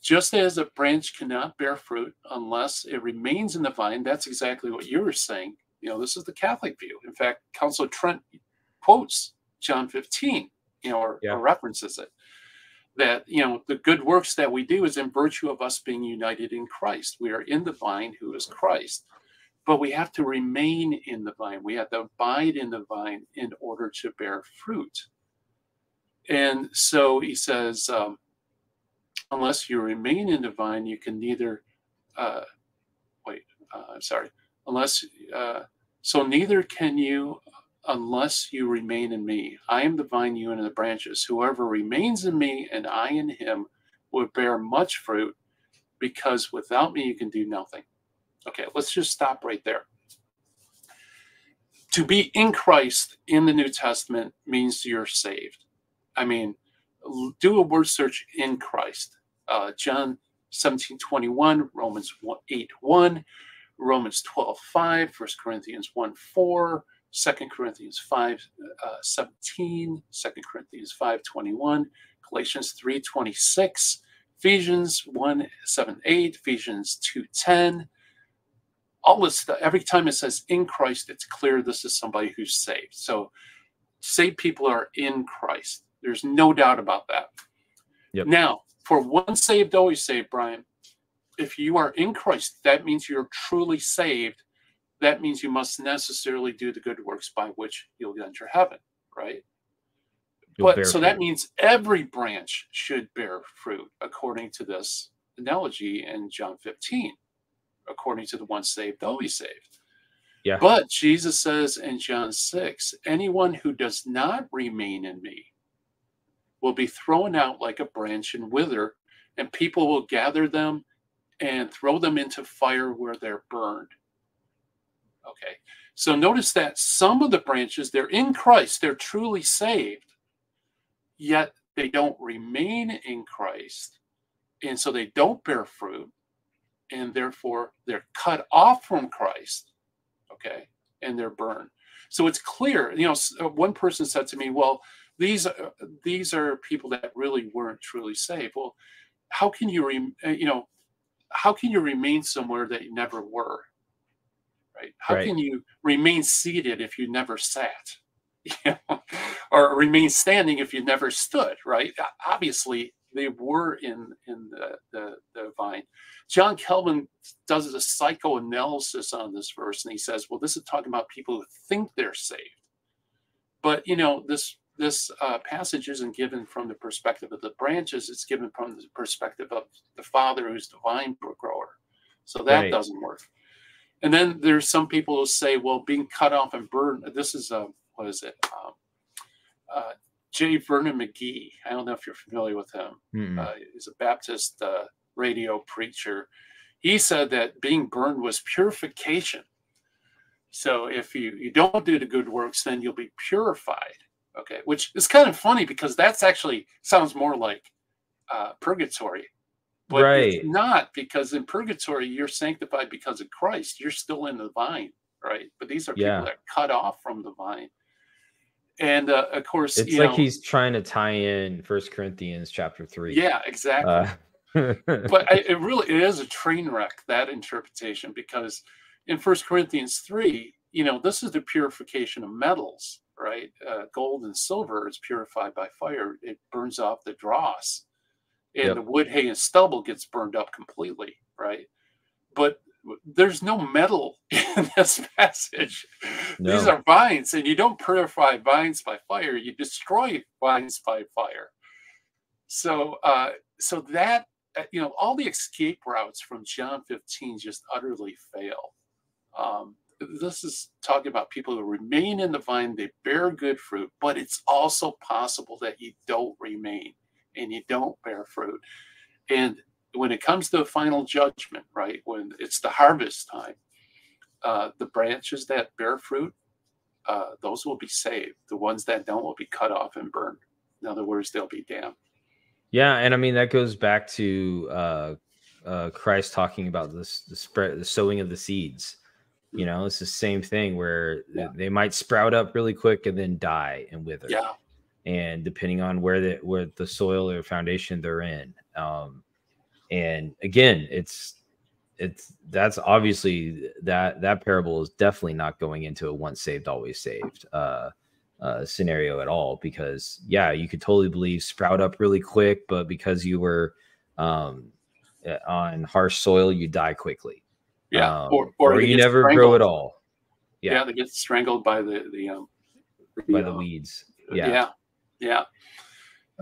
Just as a branch cannot bear fruit unless it remains in the vine, that's exactly what you were saying. You know, this is the Catholic view. In fact, Council of Trent quotes John 15, you know, or references it. That, you know, the good works that we do is in virtue of us being united in Christ. We are in the vine who is Christ. But we have to remain in the vine. We have to abide in the vine in order to bear fruit. And so he says, unless you remain in the vine, you can neither, neither can you unless you remain in me. I am the vine, you and the branches. Whoever remains in me and I in him will bear much fruit, because without me you can do nothing. Okay, let's just stop right there. To be in Christ in the New Testament means you're saved. I mean, do a word search in Christ. John 17:21, Romans 8:1, Romans 12:5, 1 Corinthians 1:4, 2 Corinthians 5:17, 2 Corinthians 5:21, Galatians 3:26, Ephesians 1:7-8, Ephesians 2:10. All this stuff, every time it says in Christ, it's clear this is somebody who's saved. So saved people are in Christ. There's no doubt about that. Yep. Now, for once saved, always saved, Bryan, if you are in Christ, that means you're truly saved. That means you must necessarily do the good works by which you'll enter heaven, right? That means every branch should bear fruit, according to this analogy in John 15. According to the once saved, always saved. Yeah. But Jesus says in John 6, anyone who does not remain in me will be thrown out like a branch and wither, and people will gather them and throw them into fire where they're burned. Okay. So notice that some of the branches, they're in Christ, they're truly saved, yet they don't remain in Christ. And so they don't bear fruit. And therefore, they're cut off from Christ, okay, and they're burned. So it's clear, you know, one person said to me, well, these are people that really weren't truly saved. Well, how can you remain somewhere that you never were, right? How can you remain seated if you never sat, you know? Or remain standing if you never stood, right? Obviously, they were in the vine. John Calvin does a psychoanalysis on this verse, and he says, well, this is talking about people who think they're saved. But, you know, this passage isn't given from the perspective of the branches. It's given from the perspective of the Father who's the vine grower. So that doesn't work. And then there's some people who say, well, being cut off and burned, this is, J. Vernon McGee. I don't know if you're familiar with him. He's a Baptist radio preacher, he said that being burned was purification. So if you don't do the good works, then you'll be purified. Okay, which is kind of funny because that's actually sounds more like purgatory. But right. It's not, because in purgatory, you're sanctified because of Christ. You're still in the vine, right? But these are people that are cut off from the vine. And of course, it's like he's trying to tie in 1 Corinthians chapter 3. Yeah, exactly. But it is a train wreck, that interpretation, because in 1 Corinthians 3, this is the purification of metals, right? Gold and silver is purified by fire. It burns off the dross. And the wood, hay, and stubble gets burned up completely, right? But there's no metal in this passage. No. These are vines, and you don't purify vines by fire. You destroy vines by fire. So so that, all the escape routes from John 15 just utterly fail. This is talking about people who remain in the vine. They bear good fruit, but it's also possible that you don't remain and you don't bear fruit. And when it comes to the final judgment, right, when it's the harvest time, the branches that bear fruit, those will be saved. The ones that don't will be cut off and burned. In other words, they'll be damned. Yeah, and I mean, that goes back to Christ talking about this, the sowing of the seeds. It's the same thing where they might sprout up really quick and then die and wither. Yeah. And depending on where the soil or foundation they're in, and again, that's obviously that parable is definitely not going into a once saved always saved scenario at all, because you could totally believe sprout up really quick, but because you were on harsh soil, you die quickly. Yeah, or you never grow at all. Yeah, they get strangled by the weeds.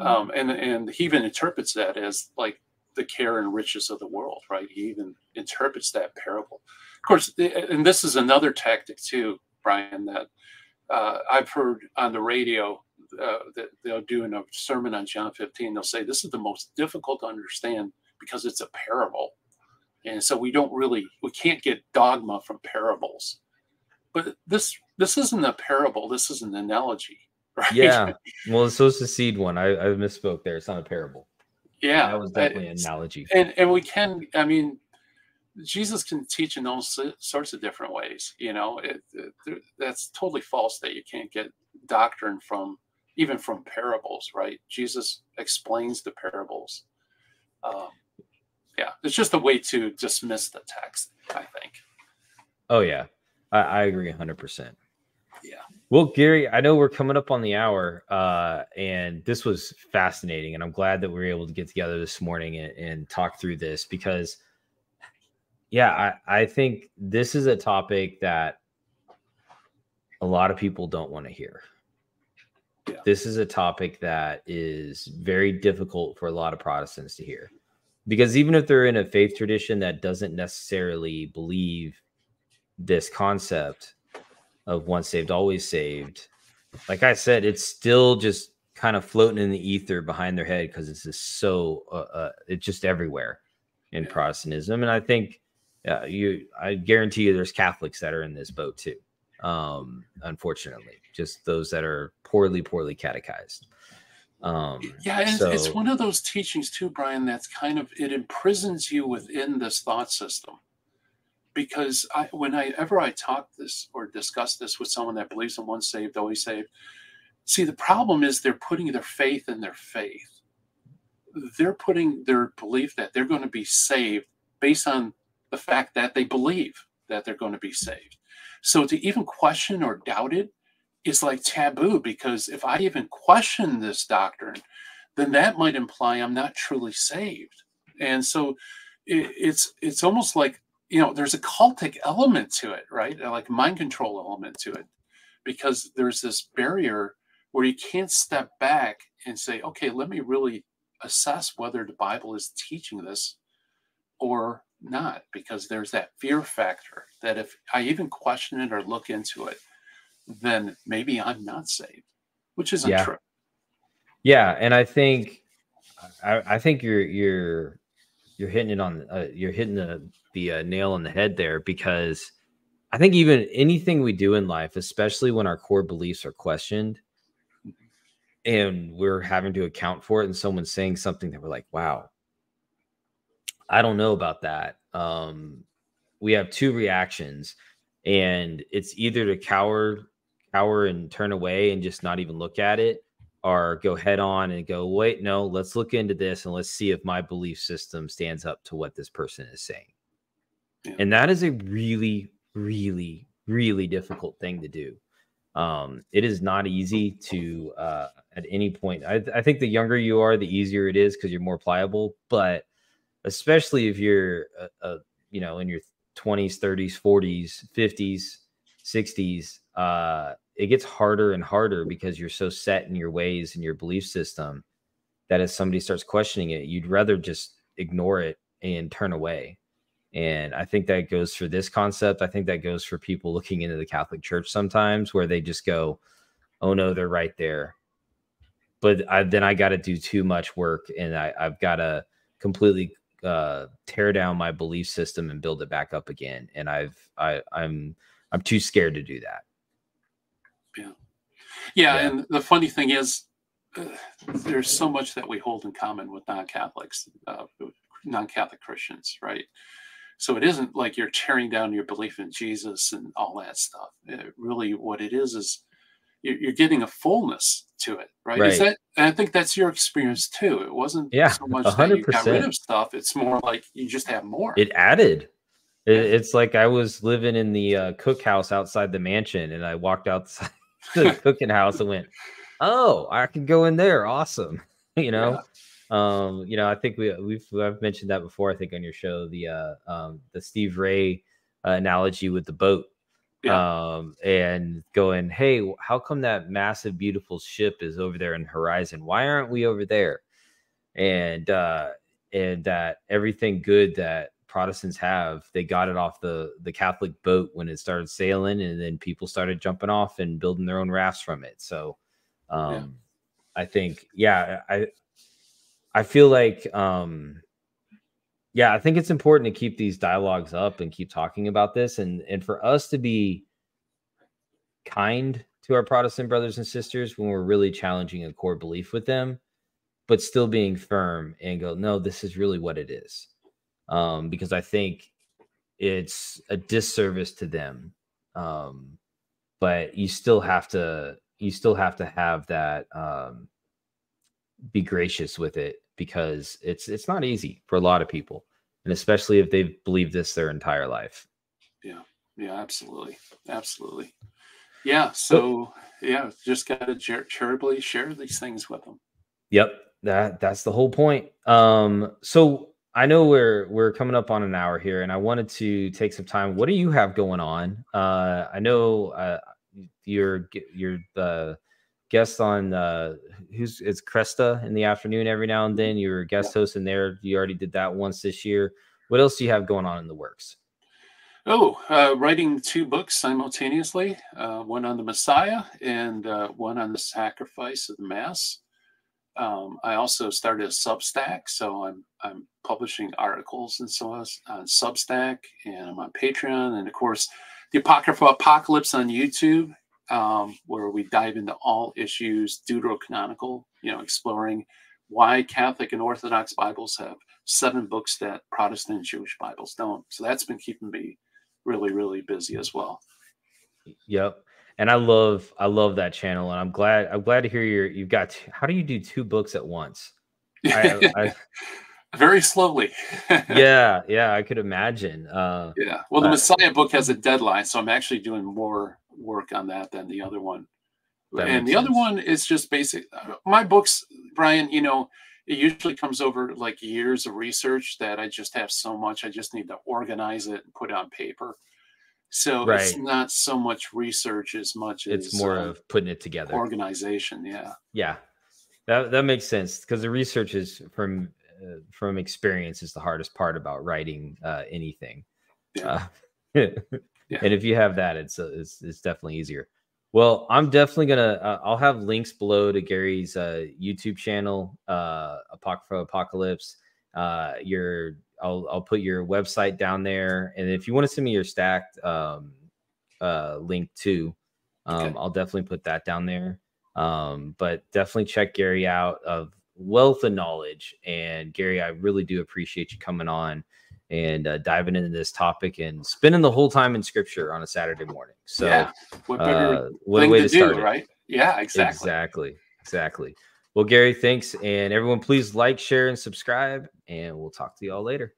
And he even interprets that as like the care and riches of the world, right? He even interprets that parable. Of course, and this is another tactic too, Bryan, that I've heard on the radio that they'll do in a sermon on John 15. They'll say, this is the most difficult to understand because it's a parable. And so we can't get dogma from parables. But this isn't a parable. This is an analogy. Right? Yeah, well, so it's the seed one. I misspoke there. It's not a parable. Yeah, that was definitely an analogy. And we can, I mean, Jesus can teach in all sorts of different ways. That's totally false that you can't get doctrine even from parables, right? Jesus explains the parables. It's just a way to dismiss the text, I think. Oh yeah, I agree 100%. Yeah. Well, Gary, I know we're coming up on the hour, and this was fascinating, and I'm glad that we were able to get together this morning and talk through this, because I think this is a topic that a lot of people don't want to hear. Yeah. This is a topic that is very difficult for a lot of Protestants to hear, because even if they're in a faith tradition that doesn't necessarily believe this concept of once saved, always saved, like I said, it's still just kind of floating in the ether behind their head, because it's just so it's just everywhere in Protestantism. And I think I guarantee you there's Catholics that are in this boat too, unfortunately, just those that are poorly catechized. It's one of those teachings too, Bryan, that's kind of, it imprisons you within this thought system. Because whenever I talk this or discuss this with someone that believes in once saved, always saved, see, the problem is they're putting their faith in their faith. They're putting their belief that they're going to be saved based on the fact that they believe that they're going to be saved. So to even question or doubt it is like taboo, because if I even question this doctrine, then that might imply I'm not truly saved. And so it's almost like, there's a cultic element to it, right? Like mind control element to it, because there's this barrier where you can't step back and say, okay, let me really assess whether the Bible is teaching this or not, because there's that fear factor that if I even question it or look into it, then maybe I'm not saved, which is untrue. Yeah. And I think you're You're hitting it on you're hitting the nail on the head there, because I think even anything we do in life, especially when our core beliefs are questioned and we're having to account for it, and someone's saying something that we're like, wow, I don't know about that. We have two reactions, and it's either to cower and turn away and just not even look at it, or go head on and go, wait, no, let's look into this and let's see if my belief system stands up to what this person is saying. Yeah. And that is a really, really, really difficult thing to do. It is not easy to, at any point. I think the younger you are, the easier it is, because you're more pliable. But especially if you're, you know, in your 20s, 30s, 40s, 50s, 60s, it gets harder and harder, because you're so set in your ways and your belief system that as somebody starts questioning it, you'd rather just ignore it and turn away. And I think that goes for this concept. I think that goes for people looking into the Catholic Church sometimes, where they just go, oh no, they're right there. But then I got to do too much work, and I've got to completely tear down my belief system and build it back up again. And I'm too scared to do that. Yeah. And the funny thing is, there's so much that we hold in common with non-Catholics, non-Catholic Christians, right? So it isn't like you're tearing down your belief in Jesus and all that stuff. It really, what it is you're getting a fullness to it, right? Is that, and I think that's your experience too. It wasn't so much 100%. That you got rid of stuff. It's more like you just have more. It added. It's like I was living in the cookhouse outside the mansion, and I walked outside the cooking house and went, oh, I can go in there. Awesome. You know, you know, I think I've mentioned that before, I think on your show, the Steve Ray analogy with the boat, and going, hey, how come that massive, beautiful ship is over there in the horizon? Why aren't we over there? And that everything good that Protestants have, they got it off the Catholic boat when it started sailing, and then people started jumping off and building their own rafts from it. So I think I feel like I think it's important to keep these dialogues up and keep talking about this, and for us to be kind to our Protestant brothers and sisters when we're really challenging a core belief with them, but still being firm and go, no, this is really what it is. Because I think it's a disservice to them. But you still have to have that, be gracious with it, because it's not easy for a lot of people. And especially if they've believed this their entire life. Yeah. Yeah, absolutely. Absolutely. Yeah. So just got to charitably share these things with them. Yep. That's the whole point. So I know we're coming up on an hour here, and I wanted to take some time. What do you have going on? I know you're the guest on it's Cresta in the afternoon every now and then. You're a guest host in there. You already did that once this year. What else do you have going on in the works? Oh, writing two books simultaneously, one on the Messiah and one on the sacrifice of the Mass. I also started a Substack, so I'm publishing articles and so on Substack, and I'm on Patreon, and of course, the Apocryphal Apocalypse on YouTube, where we dive into all issues Deuterocanonical, you know, exploring why Catholic and Orthodox Bibles have 7 books that Protestant and Jewish Bibles don't. So that's been keeping me really, really busy as well. Yep. And I love that channel, and I'm glad to hear you've got. How do you do 2 books at once? Very slowly. yeah, I could imagine. Well, the Messiah book has a deadline, so I'm actually doing more work on that than the other one. And the other one is just basic. My books, Bryan, you know, it usually comes over like years of research that I just have so much. I just need to organize it and put it on paper. So it's not so much research as much as it's more of putting it together, organization. Yeah. That makes sense, because the research is from experience is the hardest part about writing anything. And if you have that, it's definitely easier. Well, I'm definitely gonna. I'll have links below to Gary's YouTube channel, Apocryphal Apocalypse. I'll put your website down there, and if you want to send me your Stacked link too, okay. I'll definitely put that down there. But definitely check Gary out, of wealth of knowledge. And Gary, I really do appreciate you coming on and diving into this topic and spending the whole time in scripture on a Saturday morning. So yeah. What a way to start, right? Yeah, exactly. Well, Gary, thanks. And everyone, please like, share, and subscribe, and we'll talk to you all later.